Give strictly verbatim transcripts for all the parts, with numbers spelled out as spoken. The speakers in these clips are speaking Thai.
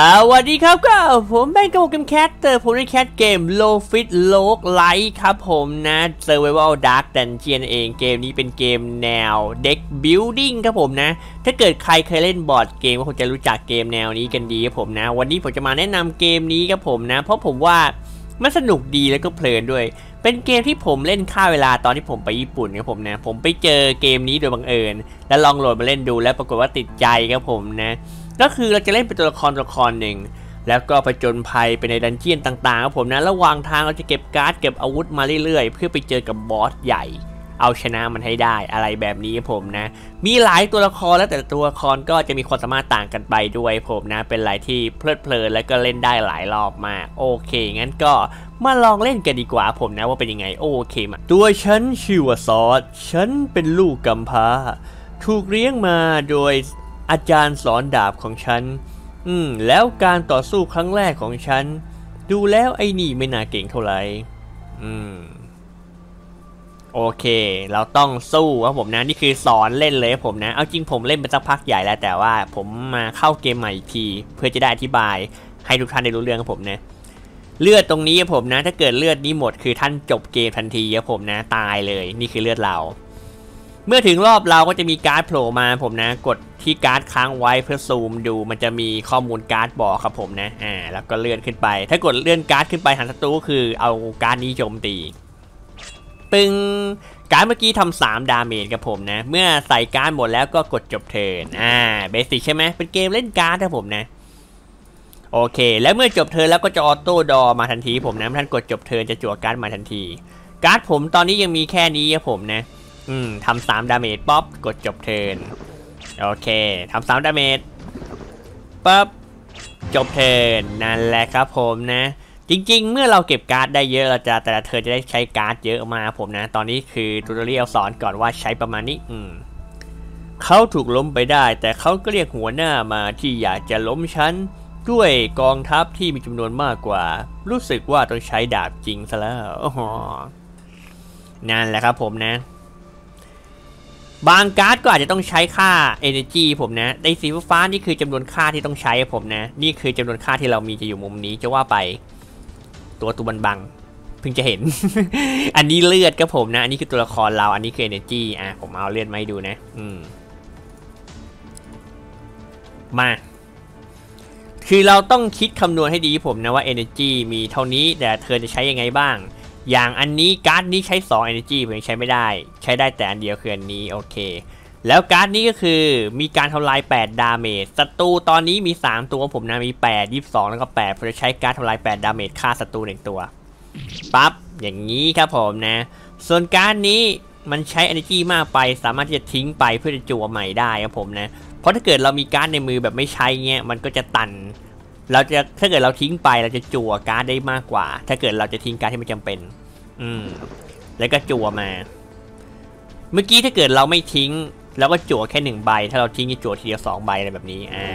สวัสดีครับก็ผมแบงค์กับผมแคทเตอร์ผมเล่นแคทเกมโลฟิตโลกไลท์ครับผมนะเซอร์ไววัลดาร์กดันเจียนเองเกมนี้เป็นเกมแนว Deck Building ครับผมนะถ้าเกิดใครเคยเล่นบอร์ดเกมก็คงจะรู้จักเกมแนวนี้กันดีครับผมนะวันนี้ผมจะมาแนะนำเกมนี้ครับผมนะเพราะผมว่ามันสนุกดีแล้วก็เพลินด้วยเป็นเกมที่ผมเล่นฆ่าเวลาตอนที่ผมไปญี่ปุ่นครับผมนะผมไปเจอเกมนี้โดยบังเอิญแล้วลองโหลดมาเล่นดูแล้วปรากฏว่าติดใจครับผมนะก็คือเราจะเล่นเป็นตัวละครตัวละครหนึ่งแล้วก็ผจญภัยไปในดันเจียนต่างๆครับผมนะระหว่างทางเราจะเก็บการ์ดเก็บอาวุธมาเรื่อยๆเพื่อไปเจอกับบอสใหญ่เอาชนะมันให้ได้อะไรแบบนี้ครับผมนะมีหลายตัวละครแล้วแต่ตัวละครก็จะมีความสามารถต่างกันไปด้วยผมนะเป็นอะไรที่เพลิดเพลินและก็เล่นได้หลายรอบมากโอเคงั้นก็มาลองเล่นกันดีกว่าผมนะว่าเป็นยังไงโอเคมาตัวฉันชื่อว่าซอสฉันเป็นลูกกำพร้าถูกเลี้ยงมาโดยอาจารย์สอนดาบของฉันอืมแล้วการต่อสู้ครั้งแรกของฉันดูแล้วไอ้นี่ไม่น่าเก่งเท่าไหร่อืมโอเคเราต้องสู้ครับผมนะนี่คือสอนเล่นเลยผมนะเอาจริงผมเล่นไปสักพักใหญ่แล้วแต่ว่าผมมาเข้าเกมใหม่อีกทีเพื่อจะได้อธิบายให้ทุกท่านได้รู้เรื่องครับผมนะเลือดตรงนี้ครับผมนะถ้าเกิดเลือดนี้หมดคือท่านจบเกมทันทีครับผมนะตายเลยนี่คือเลือดเราเมื่อถึงรอบเราก็จะมีการ์ดโผล่มาผมนะกดที่การ์ดค้างไว้เพื่อซูมดูมันจะมีข้อมูลการ์ดบอกครับผมนะอ่าแล้วก็เลื่อนขึ้นไปถ้ากดเลื่อนการ์ดขึ้นไปหาศัตรูคือเอาการ์ดนี้โจมตีปึ้งการ์ดเมื่อกี้ทำสามดาเมจครับผมนะเมื่อใส่การ์ดหมดแล้วก็กดจบเทิร์นอ่าเบสิกใช่ไหมเป็นเกมเล่นการ์ดครับผมนะโอเคแล้วเมื่อจบเทิร์นแล้วก็จะออโต้ดอมาทันทีผมนะท่านกดจบเทิร์นจะจั่วการ์ดมาทันทีการ์ดผมตอนนี้ยังมีแค่นี้ครับผมนะอืมทำสามดาเมจป๊อปกดจบเทิร์นโอเคทำสามดาเมจปั๊บจบเทิร์นนั่นแหละครับผมนะจริงๆเมื่อเราเก็บการ์ดได้เยอะเราจะแต่ละเทิร์นจะได้ใช้การ์ดเยอะมาผมนะตอนนี้คือทูตอเรียลสอนก่อนว่าใช้ประมาณนี้อืมเขาถูกล้มไปได้แต่เขาก็เรียกหัวหน้ามาที่อยากจะล้มฉันด้วยกองทัพที่มีจำนวนมากกว่ารู้สึกว่าต้องใช้ดาบจริงซะแล้วนั่นแหละครับผมนะบางการ์ดก็อาจจะต้องใช้ค่า energy ผมนะในสีฟ้านี่คือจำนวนค่าที่ต้องใช้ผมนะนี่คือจำนวนค่าที่เรามีจะอยู่มุมนี้จะว่าไปตัวตัวบังๆเพิ่งจะเห็น อันนี้เลือดครับผมนะอันนี้คือตัวละครเราอันนี้คือ energy อ่ะผมเอาเลือดมาให้ดูนะอืมมาคือเราต้องคิดคำนวณให้ดีผมนะว่า energy มีเท่านี้แต่เธอจะใช้ยังไงบ้างอย่างอันนี้การ์ดนี้ใช้สอง energy ผมยังใช้ไม่ได้ใช้ได้แต่อันเดียวคืออันนี้โอเคแล้วการ์ดนี้ก็คือมีการทำลายแปดดาเมจศัตรูตอนนี้มีสามตัวผมนะมีแปด ยี่สิบสองแล้วก็แปดผมจะใช้การ์ดทำลายแปดดาเมจฆ่าศัตรูหนึ่งตัวปั๊บอย่างนี้ครับผมนะส่วนการ์ดนี้มันใช้ energy มากไปสามารถที่จะทิ้งไปเพื่อจะจั่วใหม่ได้ครับผมนะเพราะถ้าเกิดเรามีการ์ดในมือแบบไม่ใช้เงี้ยมันก็จะตันเราจะถ้าเกิดเราทิ้งไปเราจะจั่วการ์ดได้มากกว่าถ้าเกิดเราจะทิ้งการ์ดที่ไม่จำเป็นอืมแล้วก็จั่วมาเมื่อกี้ถ้าเกิดเราไม่ทิ้งเราก็จั่วแค่หนึ่งใบถ้าเราทิ้งจะจั่วทีละสองใบอะไรแบบนี้อ่า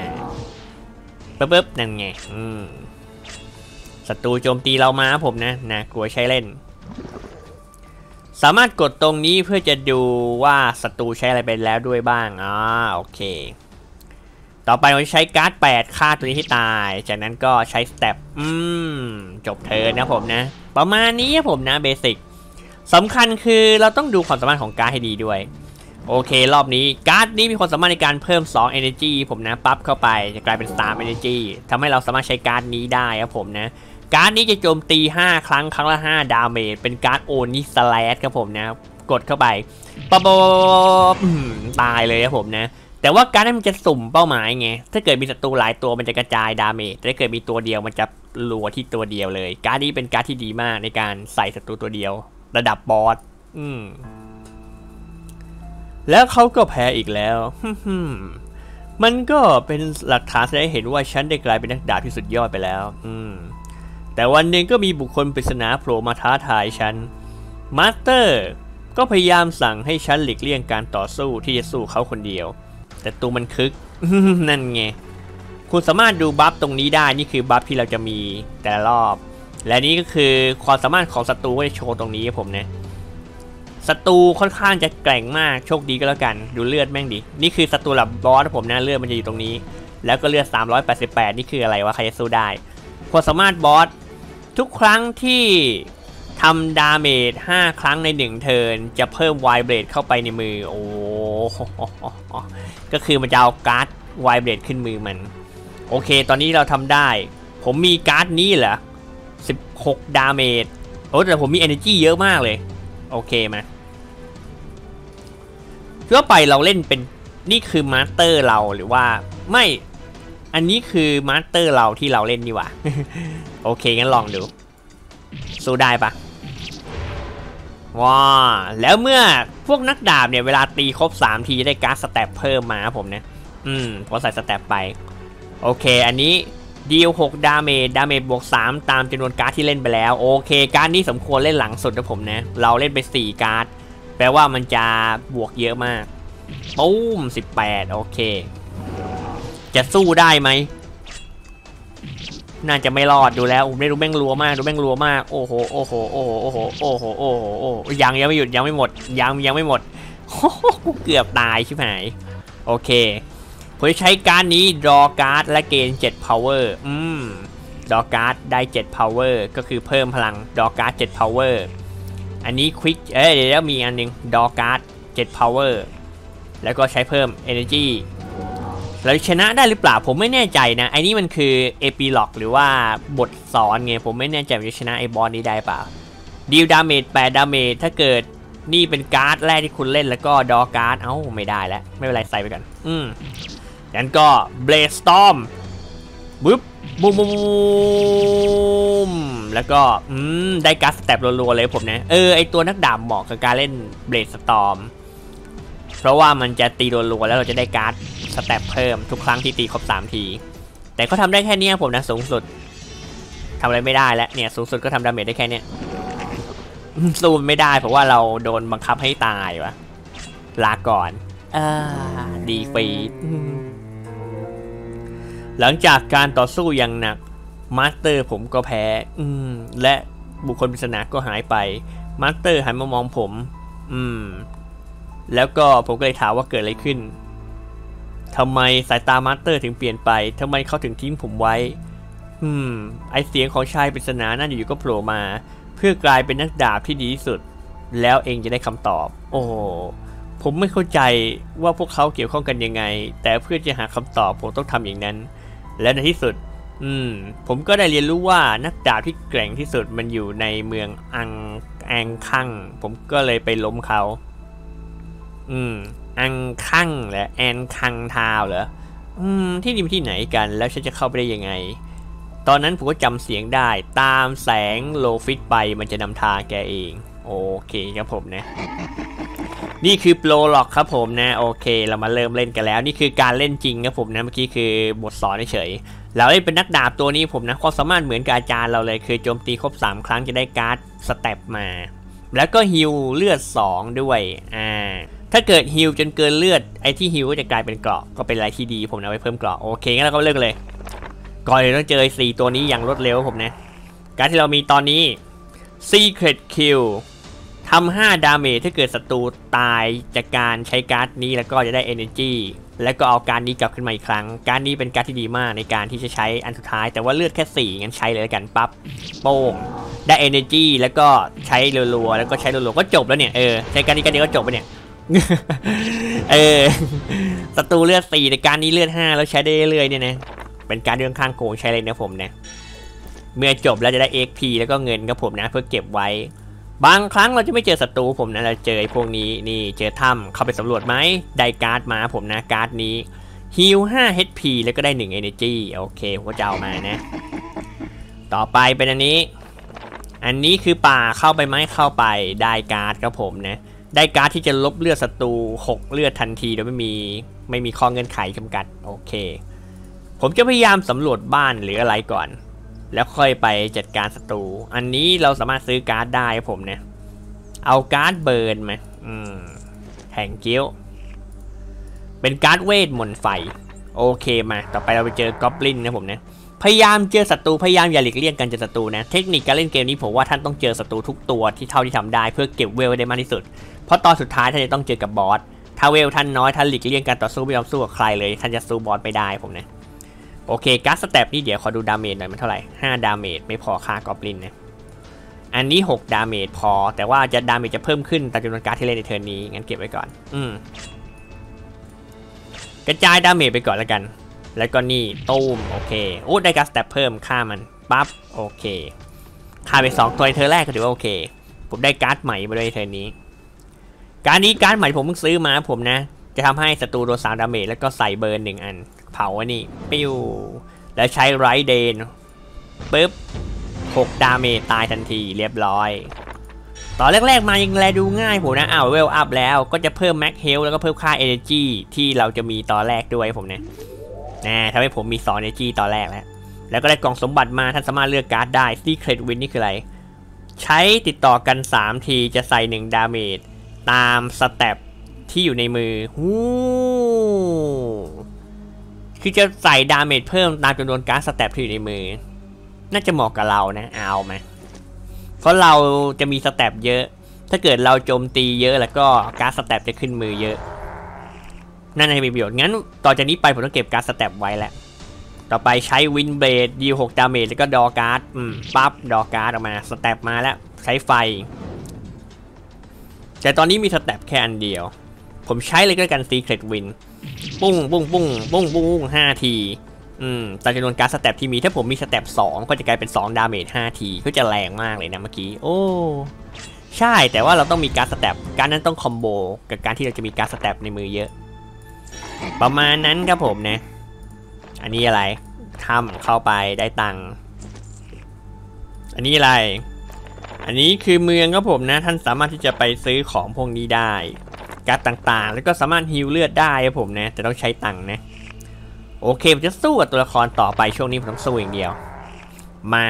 ปึ๊บๆนั่นไงอืมศัตรูโจมตีเรามาผมนะนะกลัวใช้เล่นสามารถกดตรงนี้เพื่อจะดูว่าศัตรูใช้อะไรไปแล้วด้วยบ้างอ๋อโอเคต่อไปเราใช้การ์ดแปดฆ่าตัวนี้ที่ตายจากนั้นก็ใช้สเต็ปอืมจบเทิร์นนะผมนะประมาณนี้ผมนะเบสิกสำคัญคือเราต้องดูความสามารถของการ์ดให้ดีด้วยโอเครอบนี้การ์ดนี้มีความสามารถในการเพิ่มสอง energy ผมนะปั๊บเข้าไปจะกลายเป็นสาม energy ทำให้เราสามารถใช้การ์ดนี้ได้ครับผมนะการ์ดนี้จะโจมตีห้าครั้งครั้งละห้าดาเมจเป็นการ์ดโอนิสแลชครับผมนะกดเข้าไปปะโบตายเลยครับผมนะแต่ว่าการ์ดมันจะสุ่มเป้าหมายไงถ้าเกิดมีศัตรูหลายตัวมันจะกระจายดาเมจแต่ถ้าเกิดมีตัวเดียวมันจะรัวที่ตัวเดียวเลยการ์ดนี้เป็นการ์ดที่ดีมากในการใส่ศัตรูตัวเดียวระดับบอสอืมแล้วเขาก็แพ้อีกแล้ว มันก็เป็นหลักฐานแสดงให้เห็นว่าฉันได้กลายเป็นนักดาบที่สุดยอดไปแล้วอืมแต่วันหนึ่งก็มีบุคคลปริศนาโผล่มาท้าทายฉันมาสเตอร์ก็พยายามสั่งให้ฉันหลีกเลี่ยงการต่อสู้ที่จะสู้เขาคนเดียวแต่ตัวมันคึก นั่นไงคุณสามารถดูบัฟตรงนี้ได้นี่คือบัฟที่เราจะมีแต่ละรอบและนี่ก็คือความสามารถของศัตรูก็จะโชว์ตรงนี้ผมนะศัตรูค่อนข้างจะแกร่งมากโชคดีก็แล้วกันดูเลือดแม่งดินี่คือศัตรูหลับบอสผมนะเลือดมันจะอยู่ตรงนี้ แล้วก็เลือดสามร้อยแปดสิบแปดนี่คืออะไรวะใครจะสู้ได้ความสามารถบอสทุกครั้งที่ทำดาเมจห้าครั้งในหนึ่งเทิร์นจะเพิ่มไวเบรดเข้าไปในมือโอ้ก็คือมันจะเอาการ์ดไวเบรดขึ้นมือมันโอเคตอนนี้เราทำได้ผมมีการ์ดนี้เหรอสิบหกดาเมจโอ้แต่ผมมี energy เยอะมากเลยโอเคมาทั่วไปเราเล่นเป็นนี่คือมาสเตอร์เราหรือว่าไม่อันนี้คือมาสเตอร์เราที่เราเล่นนี่หว่าโอเคงั้นลองดูสู้ได้ปะว้าแล้วเมื่อพวกนักดาบเนี่ยเวลาตีครบสามทีได้การ์ดสแต็ปเพิ่มมาผมเนี่ยอืมพอใส่สแต็ปไปโอเคอันนี้ดีลหกดาเมจดาเมจบวกสามตามจำนวนการ์ดที่เล่นไปแล้วโอเคการ์ดนี้สมควรเล่นหลังสุดนะผมนะเราเล่นไปสี่การ์ดแปลว่ามันจะบวกเยอะมากปุ้มสิบแปดโอเคจะสู้ได้ไหมน่าจะไม่รอดดูแล้วไม่รู้แม่งรัวมากดูแม่งรัวมากโอ้โหโอ้โหโอ้โหโอ้โหโอ้โหโอ้โหโอ้ยังยังไม่หยุดยังไม่หมดยังยังไม่หมดกูเกือบตายชิบหายโอเคผมจะใช้การ์ดนี้ดอการ์ดและเกณฑ์เจ็ด power อืมดอการ์ดได้เจ็ด power ก็คือเพิ่มพลังดอการ์ดเจ็ด power อันนี้ควิกเอ้ยเดี๋ยวมีอันนึงดอการ์ดเจ็ด power แล้วก็ใช้เพิ่ม energy เราชนะได้หรือเปล่าผมไม่แน่ใจนะไอ้นี่มันคือ epilogue หรือว่าบทสอนไงผมไม่แน่ใจว่าจะชนะไอ้บอสนี้ได้เปล่าดีลดาเมจแปดดาเมจถ้าเกิดนี่เป็นการ์ดแรกที่คุณเล่นแล้วก็ดอการ์ดเอ้าไม่ได้แล้วไม่เป็นไรใส่ไปก่อนอืมงั้นก็เบลสตอมบึ๊บบูมบูมแล้วก็อืมได้การ์ดสเต็ปรัวๆเลยผมนะเออไอตัวนักดาบเหมาะกับการเล่นเบลสตอมเพราะว่ามันจะตีรัวๆแล้วเราจะได้การ์ดสเต็ปเพิ่มทุกครั้งที่ตีครบสามทีแต่เขาทำได้แค่นี้ผมนะสูงสุดทำอะไรไม่ได้แล้วเนี่ยสูงสุดก็ทำดาเมจได้แค่นี้ซูมไม่ได้เพราะว่าเราโดนบังคับให้ตายวะลาก่อนอ่าดีฟรีหลังจากการต่อสู้อย่างหนักมาสเตอร์ผมก็แพ้อืมและบุคคลปริศนาก็หายไปมาสเตอร์หันมามองผมอืมแล้วก็ผมก็เลยถามว่าเกิดอะไรขึ้นทำไมสายตามาสเตอร์ถึงเปลี่ยนไปทำไมเขาถึงทิ้งผมไว้อืมไอเสียงของชายปริศนานั่นอยู่ๆก็โผล่มาเพื่อกลายเป็นนักดาบที่ดีที่สุดแล้วเองจะได้คำตอบโอ้ผมไม่เข้าใจว่าพวกเขาเกี่ยวข้องกันยังไงแต่เพื่อจะหาคำตอบผมต้องทำอย่างนั้นและในที่สุดอืมผมก็ได้เรียนรู้ว่านักดาบที่แกร่งที่สุดมันอยู่ในเมืองอังอังคังผมก็เลยไปล้มเขาอืมอังคังและแอนคังทาวเหรออืมที่นี่ที่ไหนกันแล้วฉันจะเข้าไปได้ยังไงตอนนั้นผมก็จำเสียงได้ตามแสงโลฟิตไปมันจะนำทางแกเองโอเคครับผมนะนี่คือโปรล็อกครับผมนะโอเคเรามาเริ่มเล่นกันแล้วนี่คือการเล่นจริงครับผมนะเมื่อกี้คือบทสอนเฉยๆเราเล่นเป็นนักดาบตัวนี้ผมนะความสามารถเหมือนกับอาจารย์เราเลยคือโจมตีครบสามครั้งจะได้การ์ดสเต็ปมาแล้วก็ฮิลเลือดสองด้วยอ่าถ้าเกิดฮิลจนเกินเลือดไอ้ที่ฮิลก็จะกลายเป็นเกราะก็เป็นอะไรที่ดีผมนะไว้เพิ่มเกราะโอเคงั้นเราก็เริ่มเลยก่อนอื่นต้องเจอสี่ตัวนี้อย่างรวดเร็วผมนะการที่เรามีตอนนี้ Secret Killทำห้าดาเมจถ้าเกิดศัตรูตายจากการใช้การ์ดนี้แล้วก็จะได้ energy แล้วก็เอาการ์ดนี้กลับขึ้นมาอีกครั้งการ์ดนี้เป็นการ์ดที่ดีมากในการที่จะใช้อันสุดท้ายแต่ว่าเลือดแค่สี่งั้นใช้เลยแล้วกันปั๊บโป้งได้ energy แล้วก็ใช้รัวๆแล้วก็ใช้รัวๆก็จบแล้วเนี่ยเออใช้การ์ดนี้การ์ดนี้ก็จบไปเนี่ย เออศัตรูเลือดสี่แต่การ์ดนี้เลือดห้าแล้วใช้ได้เรื่อยๆเนี่ยนะเป็นการ์ดเรื่องข้างโกงใช้เลยนะผมนะเมื่อจบแล้วจะได้ เอ็กซ์ พี แล้วก็เงินครับผมนะเพื่อเก็บไว้บางครั้งเราจะไม่เจอศัตรูผมนะเราเจอไอ้พวกนี้นี่เจอถ้ำเข้าไปสำรวจไหมได้การ์ดมาผมนะการ์ดนี้ฮิลห้า เอช พี แล้วก็ได้หนึ่ง energy โอเคผมจะเอามานะต่อไปเป็นอันนี้อันนี้คือป่าเข้าไปไหมเข้าไปได้การ์ดครับผมนะได้การ์ดที่จะลบเลือดศัตรูหกเลือดทันทีโดยไม่มีไม่มีข้อเงื่อนไขจำกัดโอเคผมจะพยายามสำรวจบ้านหรืออะไรก่อนแล้วค่อยไปจัดการศัตรูอันนี้เราสามารถซื้อการ์ดได้ผมเนี่ยเอาการ์ดเบิร์นไหมอืมแห่งกิ้วเป็นการ์ดเวทมนต์ไฟโอเคมาต่อไปเราไปเจอกอบลินนะผมเนี่ยพยายามเจอศัตรูพยายามอย่าหลีกเลี่ยงกันเจอศัตรูนะเทคนิคการเล่นเกมนี้ผมว่าท่านต้องเจอศัตรูทุกตัวที่เท่าที่ทำได้เพื่อเก็บเวลได้มากที่สุดเพราะตอนสุดท้ายท่านจะต้องเจอกับบอสถ้าเวลท่านน้อยท่านหลีกเลี่ยงการต่อสู้ไม่ยอมสู้กับใครเลยท่านจะสู้บอสไม่ได้ผมเนี่ย โอเคการ์ดสเต็ปนี่เดี๋ยวขอดูดาเมจหน่อยมันเท่าไหร่ห้าดาเมจไม่พอค่ากอบลินนะอันนี้หกดาเมจพอแต่ว่าจะดาเมจจะเพิ่มขึ้นตามจำนวนการ์ดที่เล่นในเทิร์นนี้งั้นเก็บไว้ก่อนอืมกระจายดาเมจไปก่อนแล้วกันแล้วก็นี่ตูมโอเคโอ้ได้การ์ดสเต็ปเพิ่มค่ามันปั๊บโอเคค่าไปสองตัวในเทิร์นแรกก็ถือว่าโอเคผมได้การ์ดใหม่มาด้วยในเทิร์นนี้การ์ดนี้การ์ดใหม่ผมเพิ่งซื้อมาผมนะจะทำให้ศัตรูโดนสามดาเมจแล้วก็ใส่เบิร์นหนึ่งอันเผาอันนี้ปิ้วแล้วใช้ไรเดนปึ๊บหกดาเมจตายทันทีเรียบร้อยตอนแรกๆมายังแลดูง่ายผมนะอ้าวเวลอัพแล้วก็จะเพิ่มแม็กเฮลแล้วก็เพิ่มค่า Energy ที่เราจะมีตอนแรกด้วยผมนะนะทำให้ผมมีสอง Energy ตอนแรกแล้วแล้วก็ได้กล่องสมบัติมาท่านสามารถเลือกการ์ดได้ Secret Win นี่คืออะไรใช้ติดต่อกันสามทีจะใส่หนึ่งดาเมจตามสเต็ปที่อยู่ในมือฮู้คือจะใส่ดาเมจเพิ่มตามจำนวนการ์ดสเต็ปที่อยู่ในมือน่าจะเหมาะกับเรานะเอาไหมเพราะเราจะมีสเต็ปเยอะถ้าเกิดเราโจมตีเยอะแล้วก็การ์ดสเต็ปจะขึ้นมือเยอะนั่นจะมีประโยชน์งั้นต่อจากนี้ไปผมต้องเก็บการ์ดสเต็ปไว้แล้วต่อไปใช้วินเบลดยิวหกดาเมจแล้วก็ดอการ์ดปั๊บดอการ์ดออกมาสเต็ปมาแล้วใช้ไฟแต่ตอนนี้มีสเต็ปแค่อันเดียวผมใช้เลยก็กันซีเครตวินปุ้งปุ้งปุ้งปุ้งปุ้งห้าทีอืมตามจำนวนการสเต็ปที่มีถ้าผมมีสเต็ปสองก็จะกลายเป็นสองดาเมจห้าทีก็จะแรงมากเลยนะเมื่อกี้โอ้ใช่แต่ว่าเราต้องมีการสเต็ปการนั้นต้องคอมโบกับการที่เราจะมีการสเต็ปในมือเยอะประมาณนั้นครับผมนะอันนี้อะไรทำเข้าไปได้ตังค์อันนี้อะไรอันนี้คือเมืองครับผมนะท่านสามารถที่จะไปซื้อของพวกนี้ได้การต่างๆแล้วก็สามารถฮีลเลือดได้ครับผมนะแต่ต้องใช้ตังค์นะโอเคผมจะสู้กับตัวละครต่อไปช่วงนี้ผมต้องสู้อย่างเดียวมา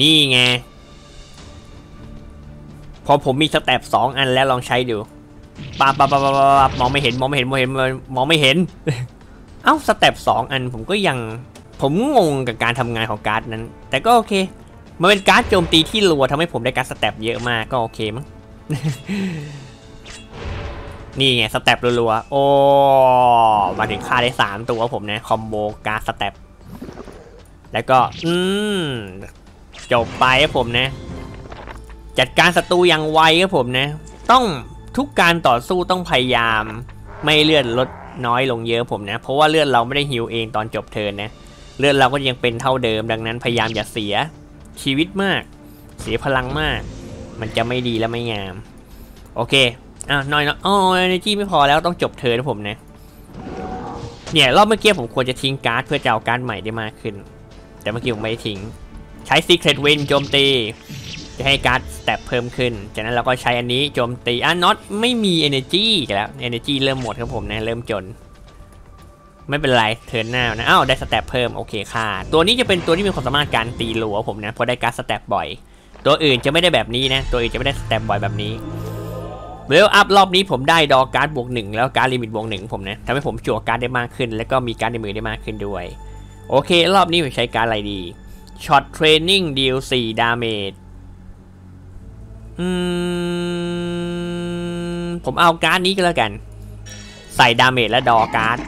นี่ไงพอผมมีสเต็ปสองอันแล้วลองใช้ดูปาปาปาปาปามองไม่เห็นมองไม่เห็นมองไม่เห็นมองไม่เห็นเอ้าสเต็ปสองอันผมก็ยังผมงงกับการทำงานของการ์ดนั้นแต่ก็โอเคมันเป็นการ์ดโจมตีที่รัวทำให้ผมได้การสเต็ปเยอะมากก็โอเคมั้งนี่ไงสเต็ปรัวๆโอ้มาถึงค่าได้สามตัวผมนะคอมโบการสเต็ปแล้วก็อืมจบไปครับผมนะจัดการศัตรูอย่างไวครับผมนะต้องทุกการต่อสู้ต้องพยายามไม่เลือดลดน้อยลงเยอะผมนะเพราะว่าเลือดเราไม่ได้ฮีลเองตอนจบเทิร์นนะเลือดเราก็ยังเป็นเท่าเดิมดังนั้นพยายามอย่าเสียชีวิตมากเสียพลังมากมันจะไม่ดีและไม่งามโอเคอ่ะน้อยๆอ๋อ energy ไม่พอแล้วต้องจบเทิร์นผมนะเนี่ยรอบเมื่อกี้ผมควรจะทิ้งการ์ดเพื่อจะเอาการ์ดใหม่ได้มากขึ้นแต่เมื่อกี้ผมไม่ทิ้งใช้ Secret Win โจมตีจะให้การ์ดสเต็ปเพิ่มขึ้นจากนั้นเราก็ใช้อันนี้โจมตีอ่ะน็อตไม่มี energy แล้ว energy เริ่มหมดครับผมนะเริ่มจนไม่เป็นไรเทิร์นหน้านะอ้าวได้สเต็ปเพิ่มโอเคค่ะตัวนี้จะเป็นตัวที่มีความสามารถการตีหลัวผมนะเพราะได้การ์ดสเต็ปบ่อยตัวอื่นจะไม่ได้แบบนี้นะตัวอื่นจะไม่ได้สเต็ปบ่อยแบบนี้เวลอัพรอบนี้ผมได้ดอการ์ดบวกหนึ่งแล้วการ์ดลิมิตบวกหนึ่งผมนะทำให้ผมจั่วการ์ดได้มากขึ้นแล้วก็มีการ์ดในมือได้มากขึ้นด้วยโอเครอบนี้ผมใช้การ์ดอะไรดีช็อตเทรนนิ่งดีลสี่ดาเมจอืมผมเอาการ์ดนี้ก็แล้วกันใส่ดาเมจและดอการ์ด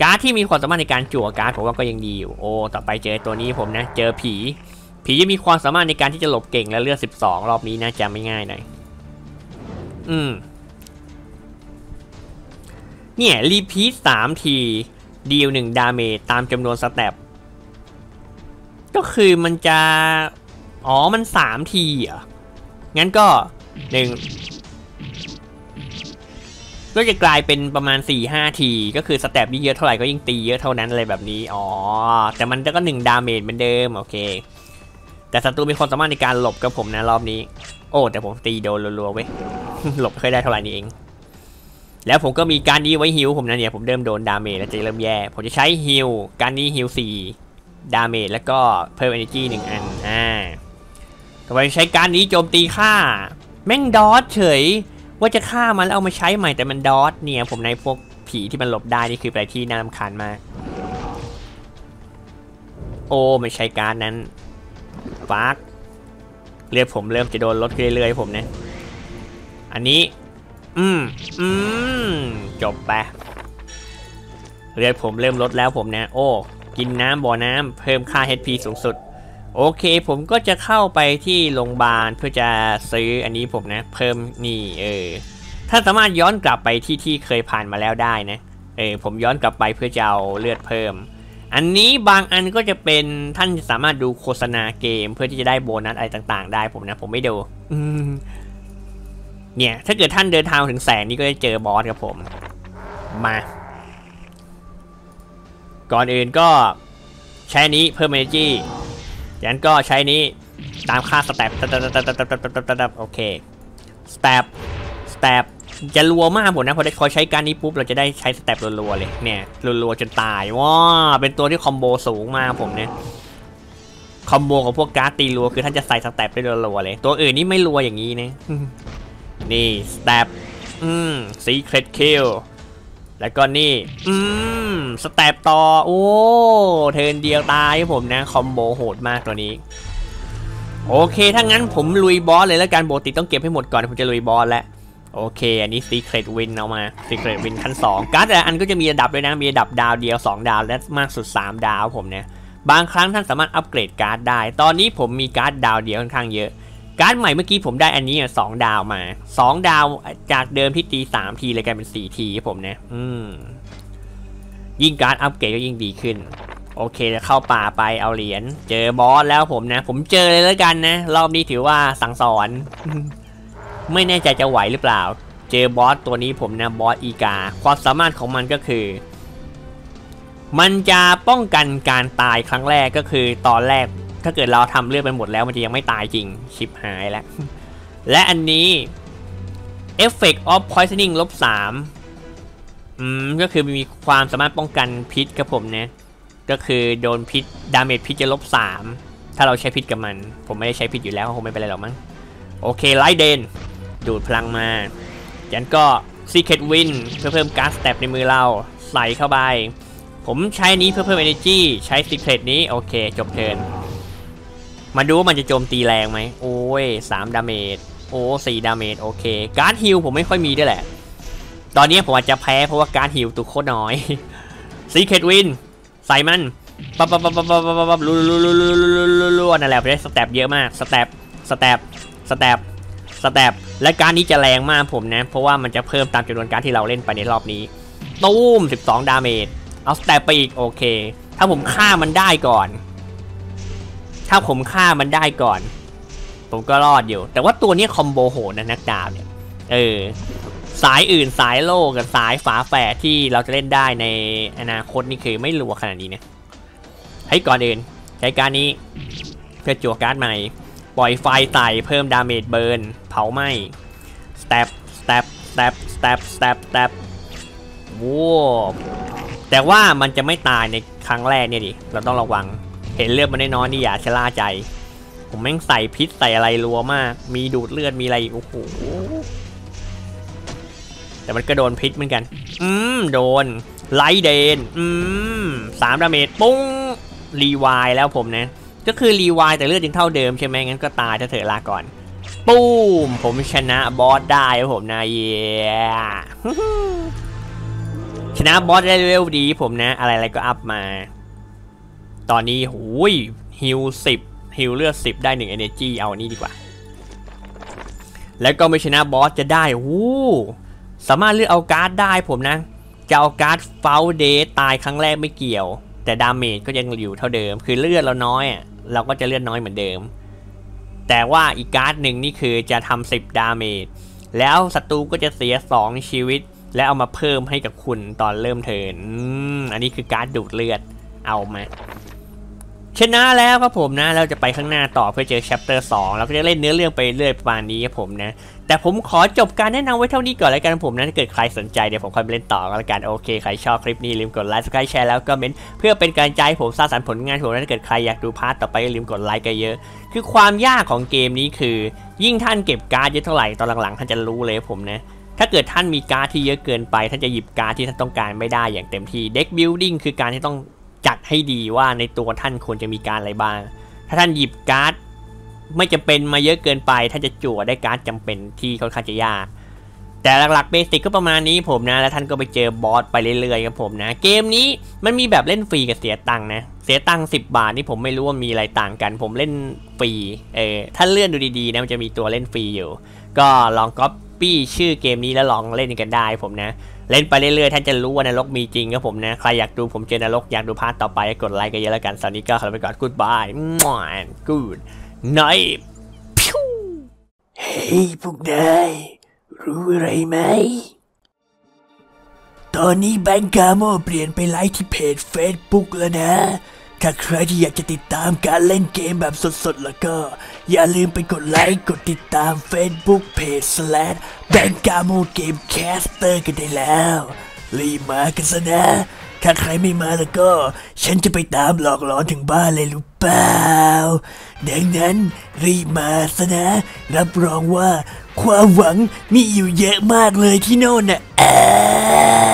การ์ดที่มีความสามารถในการจั่วการ์ดผมว่าก็ยังดีอยู่โอ้ต่อไปเจอตัวนี้ผมนะเจอผีผีจะมีความสามารถในการที่จะหลบเก่งและเลือดสิบสองรอบนี้นะจะไม่ง่ายหน่อยอืมเนี่ยรีพีทสามทีดีลหนึ่งดาเมจตามจำนวนสเต็ปก็คือมันจะอ๋อมันสามทีอ่ะงั้นก็หนึ่งก็จะกลายเป็นประมาณสี่ห้าทีก็คือสเต็ปยิ่งเยอะเท่าไหร่ก็ยิ่งตีเยอะเท่านั้นอะไรแบบนี้อ๋อแต่มันก็หนึ่งดาเมจเหมือนเดิมโอเคแต่ศัตรูมีความสามารถในการหลบกับผมนะรอบนี้โอ้แต่ผมตีโดนรัวๆเว้ยหลบเคยได้เท่าไหร่นี่เองแล้วผมก็มีการนี้ไว้ฮิลผมนะเนี่ยผมเริ่มโดนดาเมจแล้วจะเริ่มแย่ผมจะใช้ฮิลการนี้ฮิลสี่ดาเมจแล้วก็เพิ่ม energy หนึ่งอันอ่าต่อไปใช้การนี้โจมตีฆ่าแม่งดอทเฉยว่าจะฆ่ามันแล้วเอามาใช้ใหม่แต่มันดอทเนี่ยผมในพวกผีที่มันหลบได้นี่คืออะไรที่น่ารำคาญมากโอ้ไม่ใช้การนั้นฟักเลือดผมเริ่มจะโดนลดเรื่อยๆผมเนี่ยอันนี้อืมอืมจบไป เรือผมเริ่มลดแล้วผมนะโอ้กินน้ำบ่อน้ำเพิ่มค่า เอช พี สูงสุดโอเคผมก็จะเข้าไปที่โรงพยาบาลเพื่อจะซื้ออันนี้ผมนะเพิ่มนี่เออถ้าสามารถย้อนกลับไปที่ที่เคยผ่านมาแล้วได้นะเออผมย้อนกลับไปเพื่อจะเอาเลือดเพิ่มอันนี้บางอันก็จะเป็นท่านสามารถดูโฆษณาเกมเพื่อที่จะได้โบนัสอะไรต่างๆได้ผมนะผมไม่ดูเนี่ยถ้าเกิดท่านเดินทางถึงแสนนี้ก็จะเจอบอสครับผมมาก่อนอื่นก็ใช้นี้เพิ่ม energy จากนั้นก็ใช้นี้ตามค่าสเต็ปโอเคสเต็ปสเต็ปจะรัวมากผมนะพอได้คอยใช้การนี้ปุ๊บเราจะได้ใช้สเต็ปรัวๆเลยเนี่ยรัวๆจนตายว้าเป็นตัวที่คอมโบสูงมากผมเนี่ยคอมโบของพวกการ์ดตีรัวคือท่านจะใส่สเต็ปได้รัวๆเลยตัวอื่นนี่ไม่รัวอย่างนี้นะนี่สเต็ปอืมซีเครตคิลแล้วก็นี่อืมสเต็ปต่อโอ้เทิร์นเดียวตายผมนะคอมโบโหดมากตัวนี้โอเคถ้างั้นผมลุยบอสเลยแล้วการโบติต้องเก็บให้หมดก่อนผมจะลุยบอสแล้วโอเคอันนี้ Secret Win เอามา Secret Win ขั้นสองการ์ดแต่ละอันก็จะมีระดับด้วยนะมีระดับดาวเดียวสองดาวและมากสุดสามดาวผมเนี่ยบางครั้งท่านสามารถอัปเกรดการ์ดได้ตอนนี้ผมมีการ์ดดาวเดียวค่อนข้างเยอะการ์ดใหม่เมื่อกี้ผมได้อันนี้สองดาวมาสองดาวจากเดิมที่ตีสามทีเลยกลายเป็นสี่ทีผมเนี่ยอืมยิ่งการ์ดอัปเกรดก็ยิ่งดีขึ้นโอเคจะเข้าป่าไปเอาเหรียญเจอบอสแล้วผมนะผมเจอเลยแล้วกันนะรอบนี้ถือว่าสั่งสอน ไม่แน่ใจจะไหวหรือเปล่าเจอบอสตัวนี้ผมนะบอสอีกาความสามารถของมันก็คือมันจะป้องกันการตายครั้งแรกก็คือตอนแรกถ้าเกิดเราทำเลือดไปหมดแล้วมันจะยังไม่ตายจริงชิบหายแล้วและอันนี้ Effect of Poisoning ลบสามอืมก็คือมีความสามารถป้องกันพิษกับผมนะก็คือโดนพิษดาเมจพิษจะลบสามถ้าเราใช้พิษกับมันผมไม่ได้ใช้พิษอยู่แล้วคงไม่เป็นไรหรอกมั้งโอเคไลท์เดนดูดพลังมายันก็ซีเคร็ตวินเพื่อเพิ่มการ์ดสเต็ปในมือเราใส่เข้าไปผมใช้นี้เพื่อเพิ่ม energy ใช้ซีเคร็ตนี้โอเคจบเทิร์นมาดูว่ามันจะโจมตีแรงไหมโอ้ยสามดาเมจโอ้สี่ดาเมจโอเคการ์ดฮิลผมไม่ค่อยมีด้วยแหละตอนนี้ผมอาจจะแพ้เพราะว่าการ์ดฮิลตัวโคตรน้อยซีเคร็ตวินใส่มันปั๊บปั๊บปั๊บปั๊บปั๊บปั๊บลุลุลุลุลุลุนั่นแหละไปได้สเต็ปเยอะมากสเต็ปสเต็ปสเต็ปสเต็ปและการนี้จะแรงมากผมนะเพราะว่ามันจะเพิ่มตามจำนวนการที่เราเล่นไปในรอบนี้ตูมสิบสองดาเมจเอาสเต็ปไปอีกโอเคถ้าผมฆ่ามันได้ก่อนถ้าผมฆ่ามันได้ก่อนผมก็รอดอยู่แต่ว่าตัวนี้คอมโบโหดนะนักดาบเนี่ยเออสายอื่นสายโลกกับสายฝาแฝดที่เราจะเล่นได้ในอนาคตนี่คือไม่รัวขนาดนี้นะให้ก่อนอื่นใช้การนี้เพื่อจั่วการ์ดใหม่ปล่อยไฟไต่เพิ่มดาเมจเบิร์นเผาไหม้สเต็ปสเต็ปสเต็ปสเต็ปสเต็ปสเต็ปว้าวแต่ว่ามันจะไม่ตายในครั้งแรกเนี่ยดิเราต้องระวังเห็นเลือดมันน้อยๆนี่อย่าชะล่าใจผมแม่งใส่พิษใส่อะไรรัวมากมีดูดเลือดมีอะไรอีกโอ้โหแต่มันก็โดนพิษเหมือนกันอืมโดนไลท์เดนอืมสามดาเมจปุ้งรีวายแล้วผมนะก็คือรีวายแต่เลือดยังเท่าเดิมใช่ไหมงั้นก็ตายถ้าเถอะลาก่อนปุ้มผมชนะบอสได้ผมนะเย่ชนะบอสได้เร็วดีผมนะอะไรอะไรก็อัพมาตอนนี้หูยฮิลสิบฮิลเลือดสิบได้หนึ่ง energy เอานี่ดีกว่าแล้วก็ไม่ชนะบอสจะได้หูสามารถเลือกเอาการ์ดได้ผมนะจะเอาการ์ดเฟลเดย์ตายครั้งแรกไม่เกี่ยวแต่ดาเมจก็ยังอยู่เท่าเดิมคือเลือดเราน้อยเราก็จะเลือดน้อยเหมือนเดิมแต่ว่าอีกการ์ดหนึ่งนี่คือจะทำสิบดาเมจแล้วศัตรูก็จะเสียสองชีวิตและเอามาเพิ่มให้กับคุณตอนเริ่มเทิร์นอันนี้คือการ์ดดูดเลือดเอามาชนะแล้วครับผมนะเราจะไปข้างหน้าต่อเพื่อเจอแชปเตอร์สองเราก็จะเล่นเนื้อเรื่องไปเรื่อยประมาณนี้ครับผมนะแต่ผมขอจบการแนะนำไว้เท่านี้ก่อนแล้วกันผมนะถ้าเกิดใครสนใจเดี๋ยวผมค่อยไปเล่นต่อกันละกันโอเคใครชอบคลิปนี้ลืมกดไลค์ subscribe แชร์แล้วก็เม้นเพื่อเป็นกำลังใจผมสร้างสรรค์ผลงานผมนะถ้าเกิดใครอยากดูพาร์ทต่อไปลืมกดไลค์กันเยอะคือความยากของเกมนี้คือยิ่งท่านเก็บการ์ดเยอะเท่าไหร่ตอนหลังๆท่านจะรู้เลยผมนะถ้าเกิดท่านมีการ์ดที่เยอะเกินไปท่านจะหยิบการ์ดที่ท่านต้องการไม่ได้อย่างเต็มที่ Deck Building คือการที่ต้องจัดให้ดีว่าในตัวท่านควรจะมีการอะไรบ้างถ้าท่านหยิบการ์ดไม่จำเป็นมาเยอะเกินไปท่านจะจั่วได้การ์ดจำเป็นที่ค่อนข้างจะยาก แต่หลักๆเบสิกก็ประมาณนี้ผมนะแล้วท่านก็ไปเจอบอสไปเรื่อยๆครับผมนะเกมนี้มันมีแบบเล่นฟรีกับเสียตังค์นะเสียตังค์สิบบาทนี่ผมไม่รู้ว่ามีอะไรต่างกันผมเล่นฟรีเออถ้าเลื่อนดูดีๆนะมันจะมีตัวเล่นฟรีอยู่ก็ลองก๊อปปี้ชื่อเกมนี้แล้วลองเล่นกันได้ผมนะเล่นไปเรื่อยๆท่านจะรู้ว่านรกมีจริงครับผมนะใครอยากดูผมเจอนรกอยากดูพาร์ทต่อไปกดไลค์กันเยอะแล้วกันสวัสดีก็ขอไปก่อนกู๊ดบายมั่วกู๊ดไนท์เฮ้ยพวกนายรู้อะไรไหมตอนนี้แบงค์กาโมเปลี่ยนไปไลฟ์ที่เพจ Facebook แล้วนะถ้าใครที่อยากจะติดตามการเล่นเกมแบบสดๆแล้วก็อย่าลืมไปกดไลค์กดติดตาม Facebook เพจ slash แบงค์กาโมเกมแคสเตอร์กันได้แล้วรีบมากันซะนะถ้าใครไม่มาแล้วก็ฉันจะไปตามหลอกหลอนถึงบ้านเลยรู้เปล่าดังนั้นรีบมาซะนะรับรองว่าความหวังมีอยู่เยอะมากเลยที่โน่นน่ะ